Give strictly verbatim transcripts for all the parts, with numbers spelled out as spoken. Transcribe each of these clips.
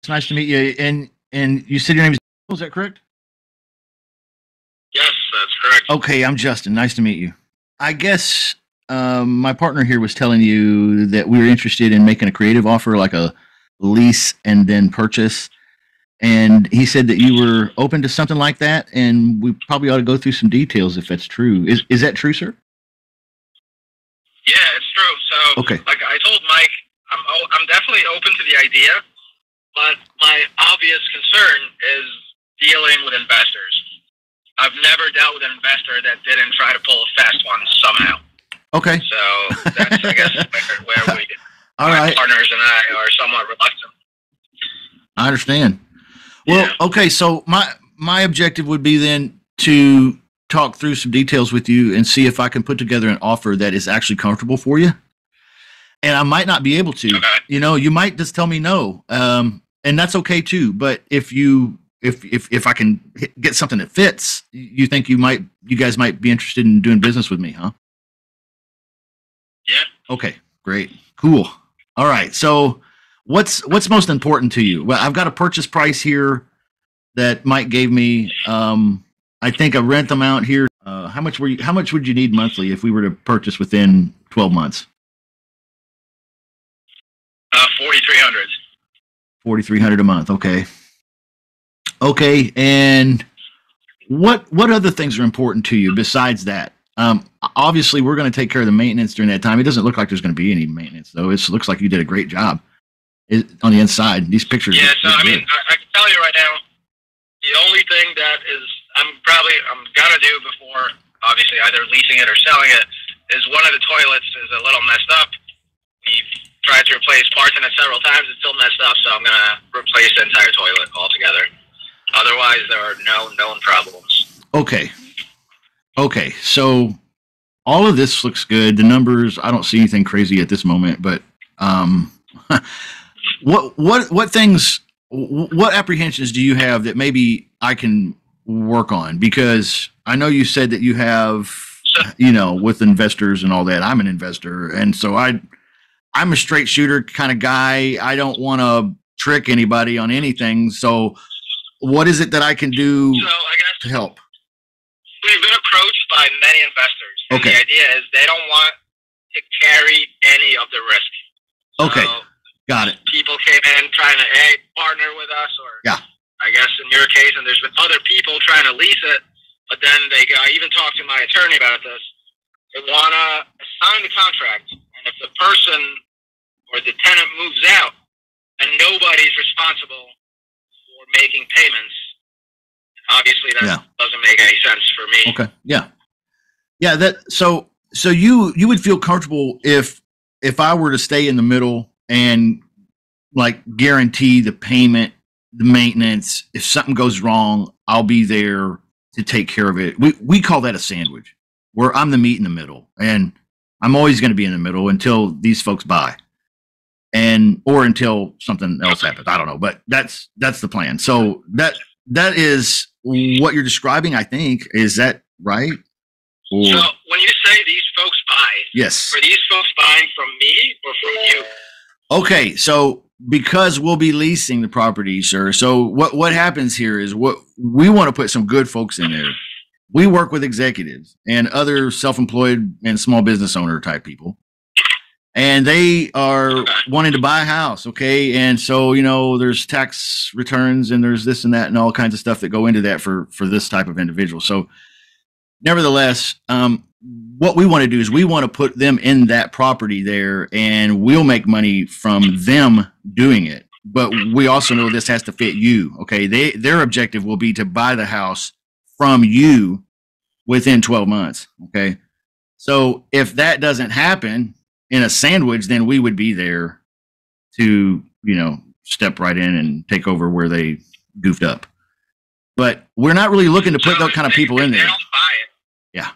It's nice to meet you. And and you said your name is Daniel, is that correct? Yes, that's correct. Okay, I'm Justin. Nice to meet you. I guess um, my partner here was telling you that we were interested in making a creative offer, like a lease and then purchase. And he said that you were open to something like that, and we probably ought to go through some details if that's true. Is is that true, sir? Yeah, it's true. So, okay. Like I told Mike, I'm I'm definitely open to the idea, but my obvious concern is dealing with investors. I've never dealt with an investor that didn't try to pull a fast one somehow. Okay. So that's, I guess, where, where we, All my right. partners and I are somewhat reluctant. I understand. Well, yeah. Okay, so my my objective would be then to talk through some details with you and see if I can put together an offer that is actually comfortable for you. And I might not be able to. Okay. You know, you might just tell me no, um, and that's okay too. But if you if if if I can hit, get something that fits, you think you might you guys might be interested in doing business with me, huh? Yeah. Okay. Great. Cool. All right. So. What's what's most important to you? Well, I've got a purchase price here that Mike gave me. Um, I think a rent amount here. Uh, how much were you? How much would you need monthly if we were to purchase within twelve months? Uh, forty-three hundred. Forty-three hundred a month. Okay. Okay. And what what other things are important to you besides that? Um, obviously, we're going to take care of the maintenance during that time. It doesn't look like there's going to be any maintenance, though. It looks like you did a great job. Is on the inside, these pictures. Yeah, so I mean, I, I can tell you right now, the only thing that is I'm probably I'm gonna do before, obviously, either leasing it or selling it, is one of the toilets is a little messed up. We've tried to replace parts in it several times; it's still messed up. So I'm gonna replace the entire toilet altogether. Otherwise, there are no known problems. Okay. Okay. So all of this looks good. The numbers, I don't see anything crazy at this moment, but um. What what what things what apprehensions do you have that maybe I can work on? Because I know you said that you have, you know, with investors and all that. I'm an investor, and so I I'm a straight shooter kind of guy. I don't want to trick anybody on anything. So, what is it that I can do so I guess to help? We've been approached by many investors. And okay. The idea is they don't want to carry any of the risk. So okay. Got it. People came in trying to, hey, partner with us, or yeah. I guess in your case, and there's been other people trying to lease it, but then they go, I even talked to my attorney about this. They want to sign the contract, and if the person or the tenant moves out, then nobody's responsible for making payments. Obviously, that yeah. doesn't make any sense for me. Okay. Yeah. Yeah. That. So. So you you would feel comfortable if if I were to stay in the middle. And like guarantee the payment, the maintenance. If something goes wrong, I'll be there to take care of it. We we call that a sandwich, where I'm the meat in the middle, and I'm always going to be in the middle until these folks buy, and or until something else happens. I don't know, but that's that's the plan. So that that is what you're describing. I think is that right? Or, so when you say these folks buy, yes, are these folks buying from me or from you? Okay, so because we'll be leasing the property, sir. So what what happens here is what we want to put some good folks in there. We work with executives and other self-employed and small business owner type people, and they are wanting to buy a house. Okay, and so you know there's tax returns and there's this and that and all kinds of stuff that go into that for for this type of individual. So, nevertheless, um. what we want to do is we want to put them in that property there, and we'll make money from them doing it. But we also know this has to fit you. Okay. They, their objective will be to buy the house from you within twelve months. Okay. So if that doesn't happen in a sandwich, then we would be there to, you know, step right in and take over where they goofed up. But we're not really looking to put those kind of people in there. Yeah.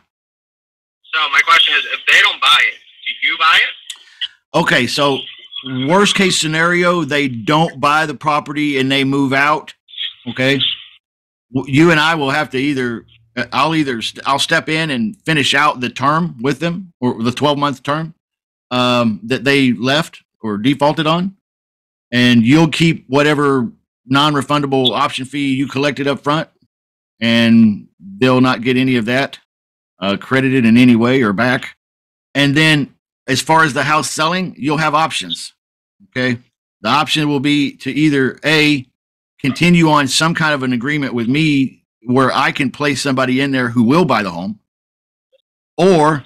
So my question is, if they don't buy it, do you buy it? Okay, so worst case scenario, they don't buy the property and they move out. Okay, you and I will have to either I'll either I'll step in and finish out the term with them, or the twelve month term um, that they left or defaulted on, and you'll keep whatever non-refundable option fee you collected up front, and they'll not get any of that uh, credited in any way or back. And then as far as the house selling, you'll have options. Okay. The option will be to either A, continue on some kind of an agreement with me where I can place somebody in there who will buy the home, or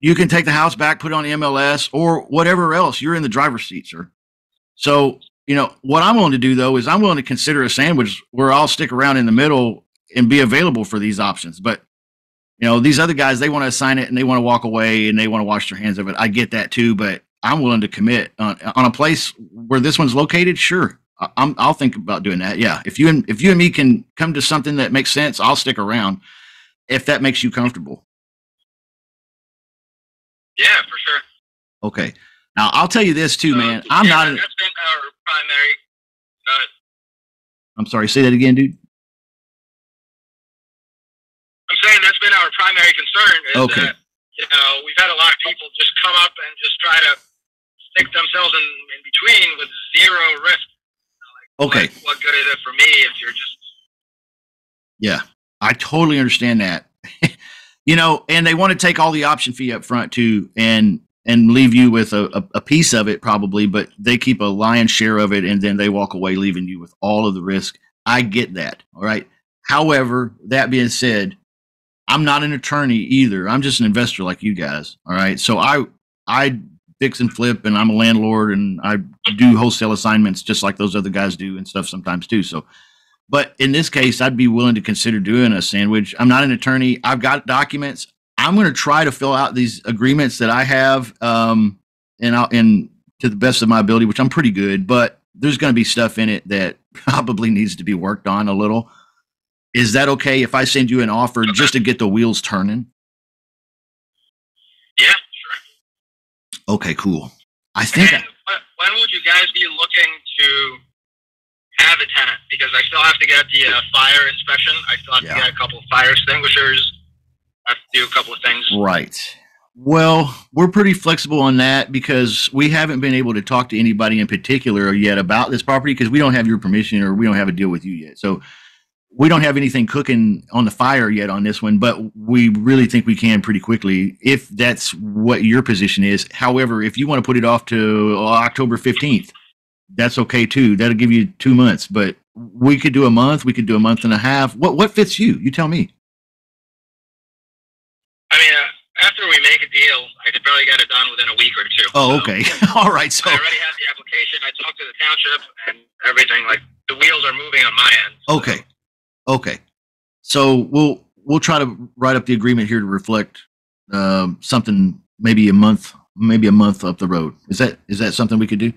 you can take the house back, put it on M L S or whatever else. You're in the driver's seat, sir. So, you know, what I'm willing to do, though, is I'm willing to consider a sandwich where I'll stick around in the middle and be available for these options. But, you know, these other guys, they want to assign it and they want to walk away and they want to wash their hands of it. I get that, too. But I'm willing to commit on, on a place where this one's located. Sure, I'm, I'll think about doing that. Yeah. If you and if you and me can come to something that makes sense, I'll stick around if that makes you comfortable. Yeah, for sure. Okay. Now, I'll tell you this, too, uh, man. I'm yeah, not. That's been our primary. Uh, I'm sorry. Say that again, dude. I'm saying that's been our primary concern. Is okay. That, you know, we've had a lot of people just come up and just try to stick themselves in, in between with zero risk. You know, like, okay. What, what good is it for me if you're just. Yeah, I totally understand that. You know, and they want to take all the option fee up front, too, and. and leave you with a, a piece of it probably, but they keep a lion's share of it and then they walk away leaving you with all of the risk. I get that, all right? However, that being said, I'm not an attorney either. I'm just an investor like you guys, all right? So I I fix and flip, and I'm a landlord, and I do wholesale assignments just like those other guys do and stuff sometimes too. So, but in this case, I'd be willing to consider doing a sandwich. I'm not an attorney. I've got documents. I'm going to try to fill out these agreements that I have, um, and I'll, and to the best of my ability, which I'm pretty good, but there's going to be stuff in it that probably needs to be worked on a little. Is that okay if I send you an offer just to get the wheels turning? Yeah, sure. Okay, cool. I think. And I, when would you guys be looking to have a tenant? Because I still have to get the uh, fire inspection. I still have yeah. to get a couple of fire extinguishers. I have to do a couple of things. Right. Well, we're pretty flexible on that because we haven't been able to talk to anybody in particular yet about this property because we don't have your permission or we don't have a deal with you yet. So we don't have anything cooking on the fire yet on this one, but we really think we can pretty quickly if that's what your position is. However, if you want to put it off to October fifteenth, that's okay too. That'll give you two months, but we could do a month. We could do a month and a half. What, what fits you? You tell me. I mean, uh, after we make a deal, I could probably get it done within a week or two. Oh, so, okay. All right. So I already have the application. I talked to the township and everything. Like the wheels are moving on my end. So. Okay. Okay. So we'll we'll try to write up the agreement here to reflect um, something maybe a month, maybe a month up the road. Is that is that something we could do?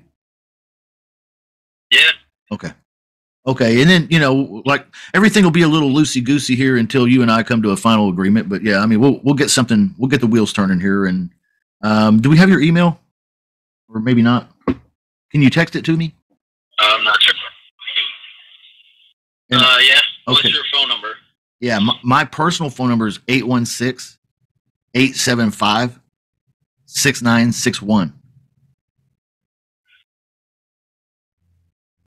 Yeah. Okay. Okay, and then, you know, like everything will be a little loosey-goosey here until you and I come to a final agreement. But yeah, I mean, we'll we'll get something. We'll get the wheels turning here. And um, do we have your email, or maybe not? Can you text it to me? I'm not sure. And, uh, yeah. What's okay. your phone number? Yeah, my, my personal phone number is eight one six, eight seven five, six nine six one.